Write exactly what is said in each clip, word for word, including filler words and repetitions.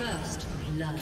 First blood.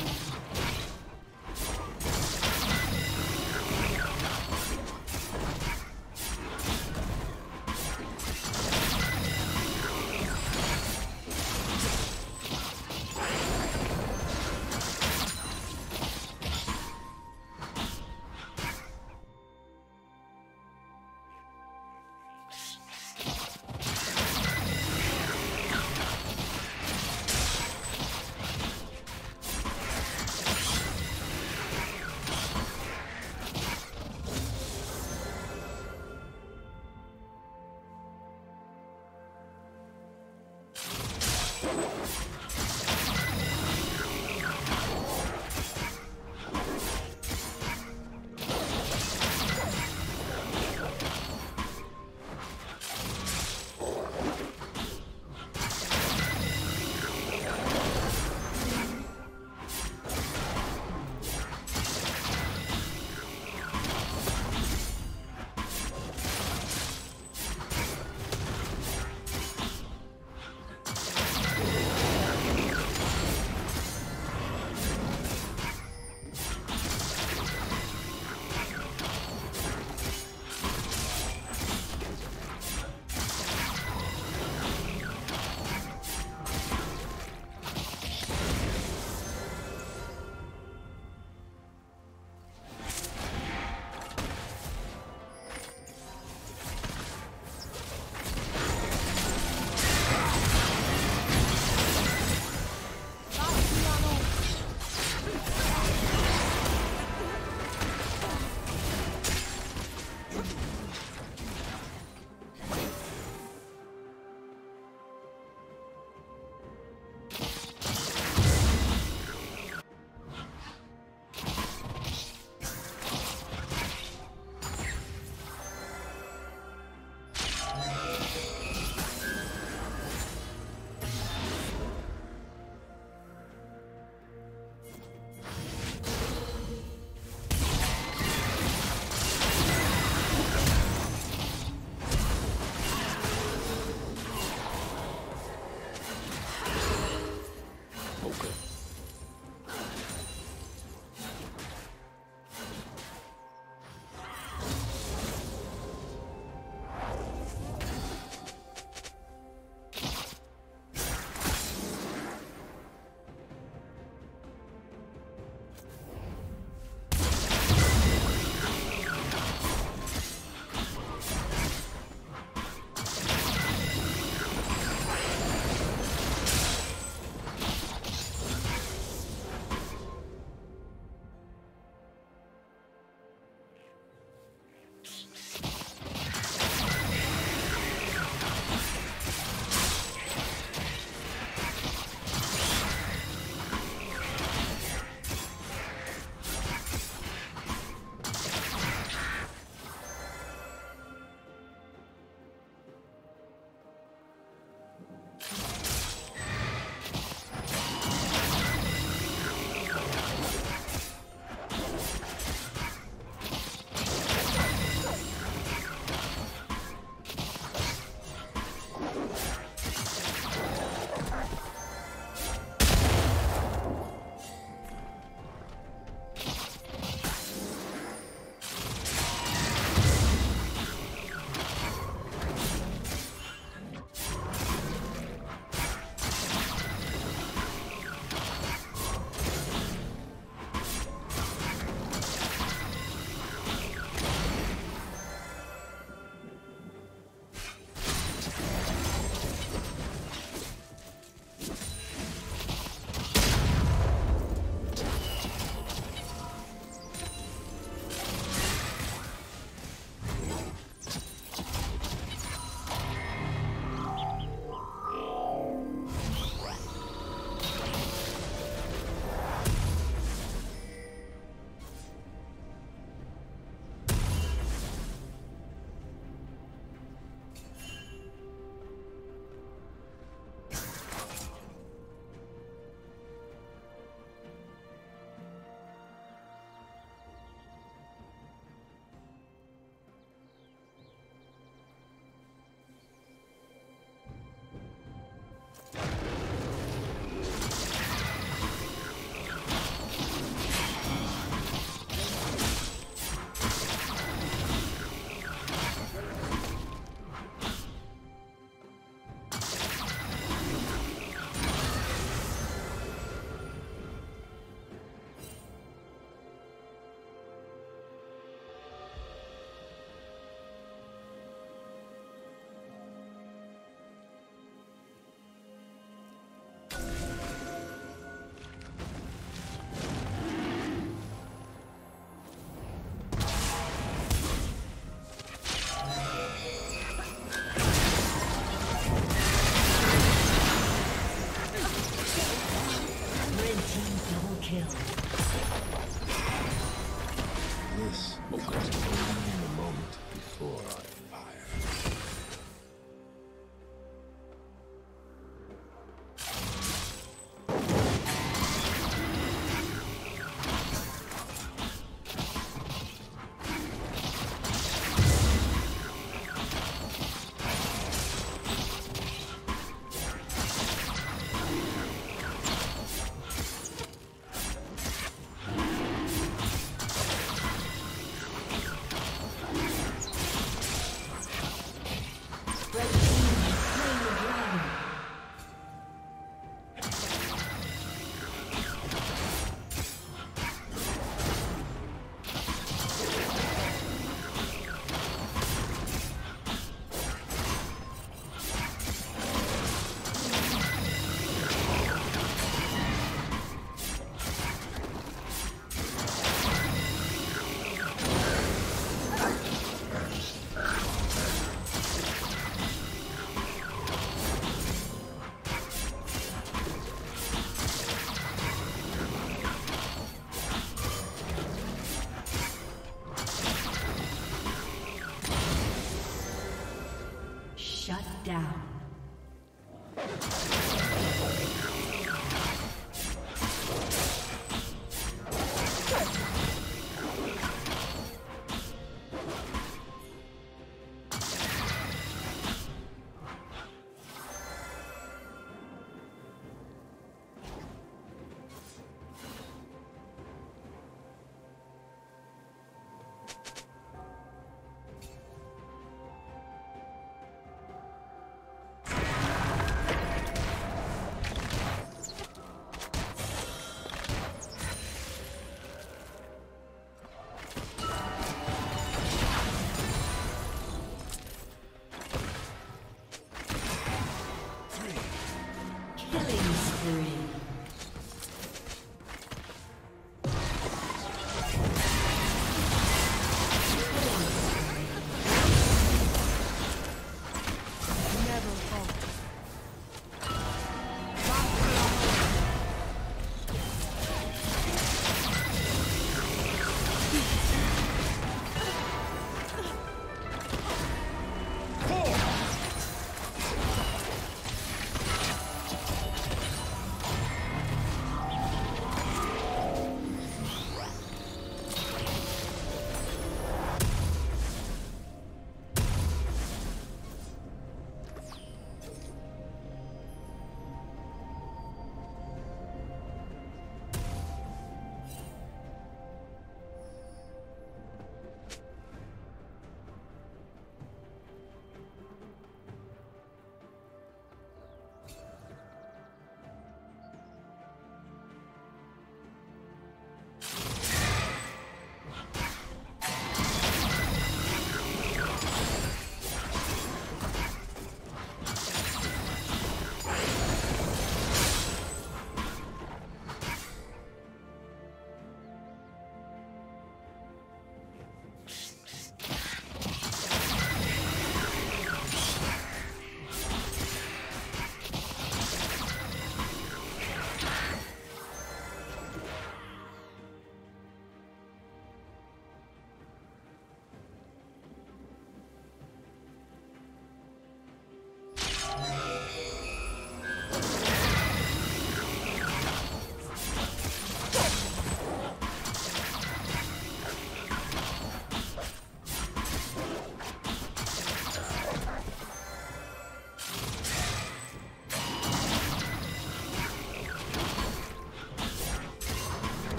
Three.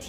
Red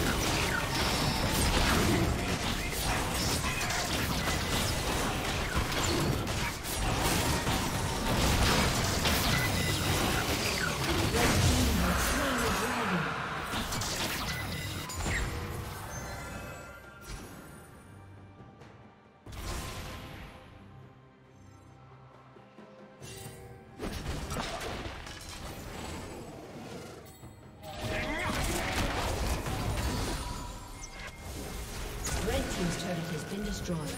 Red team double kill. Two, three, four. You inspire me. Okay. Blue team's turret has been destroyed. Destroyed.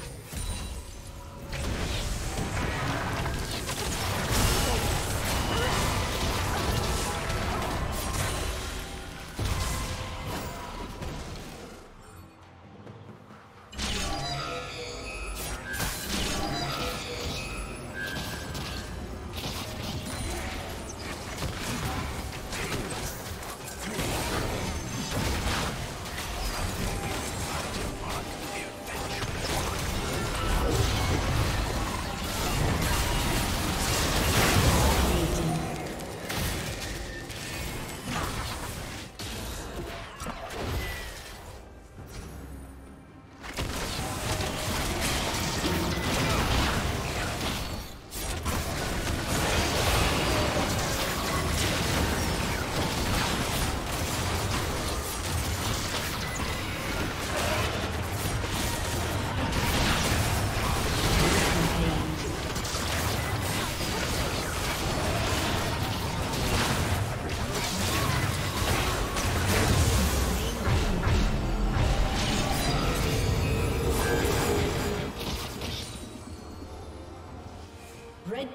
Red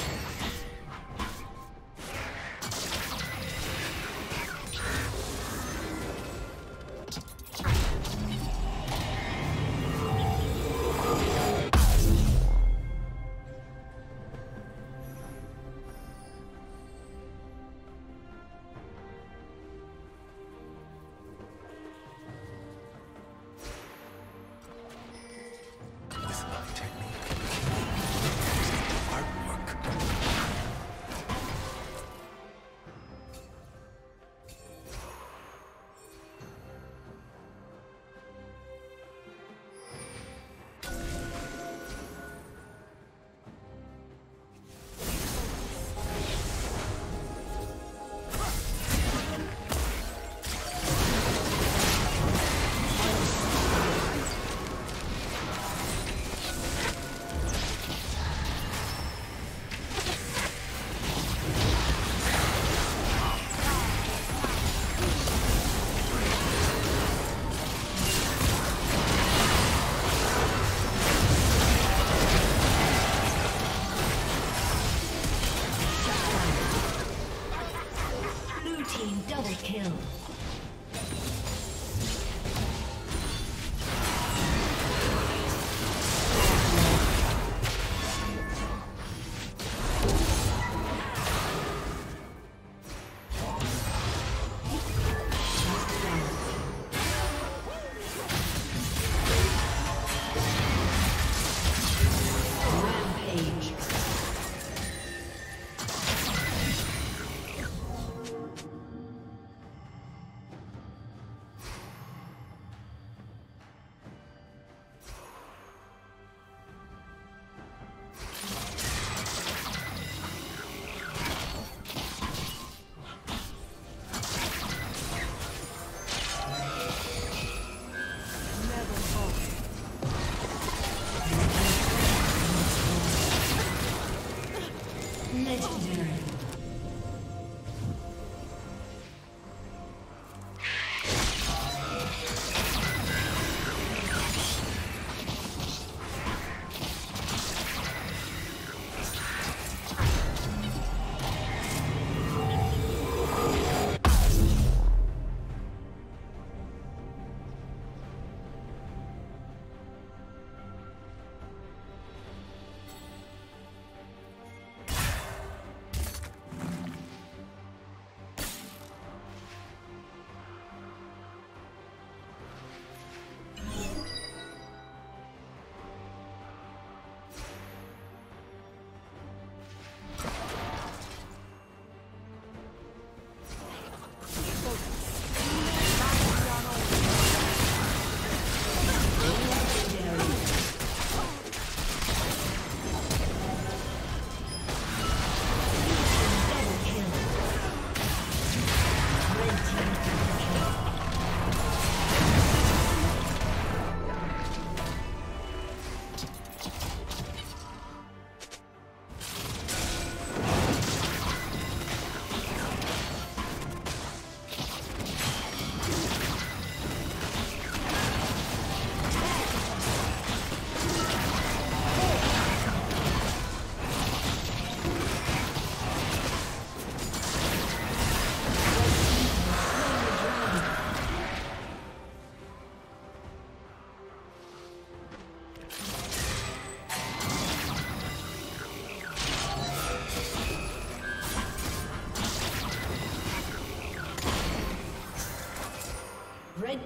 Red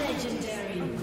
Legendary.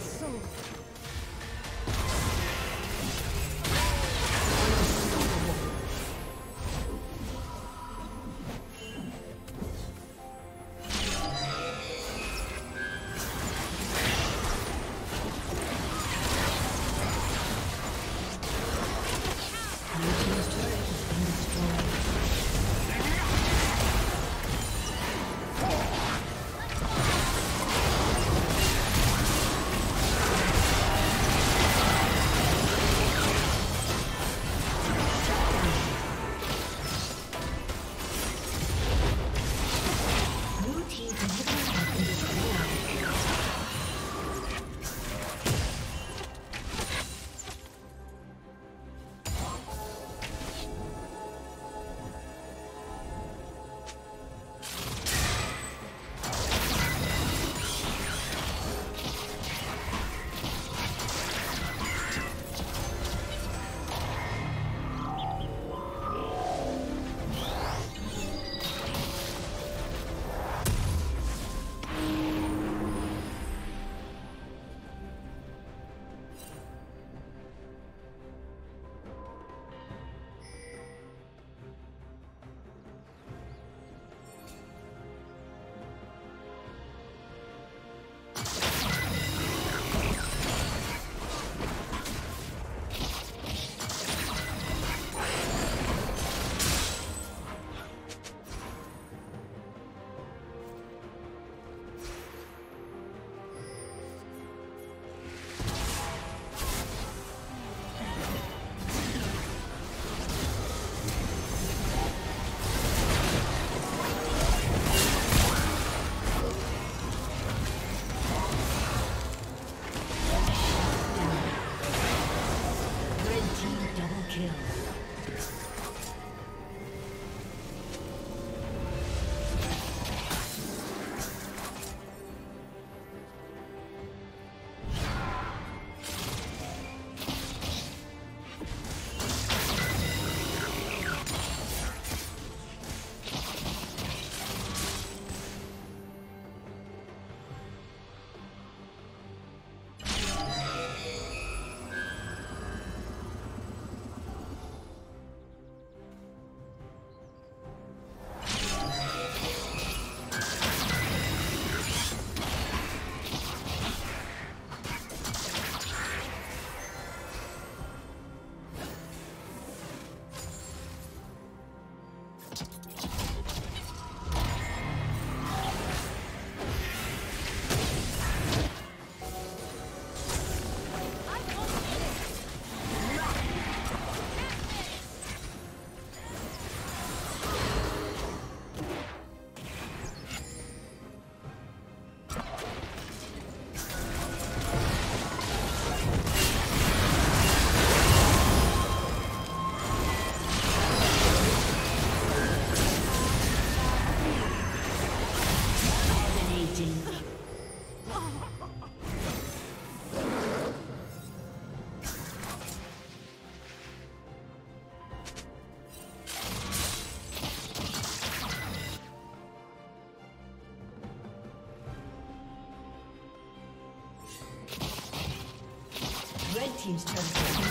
Red team's turn to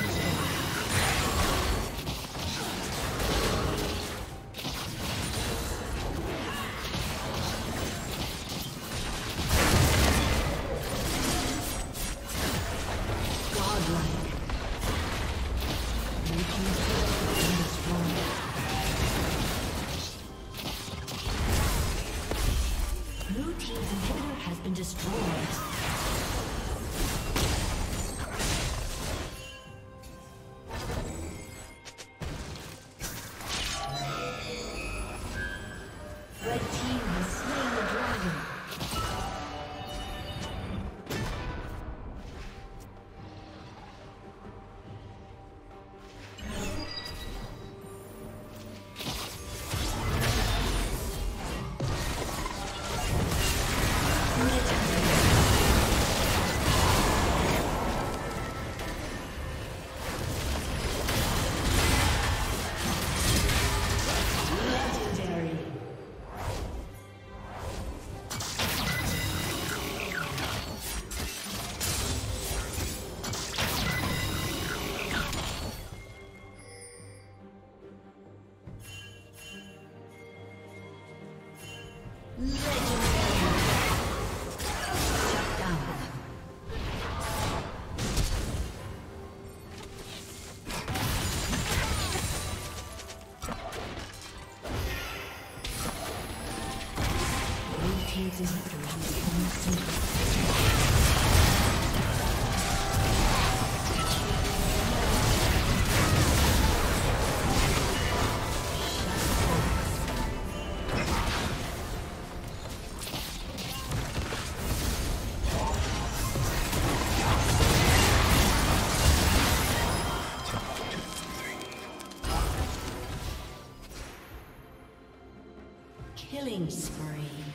killing spree.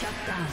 Shut down.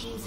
Team's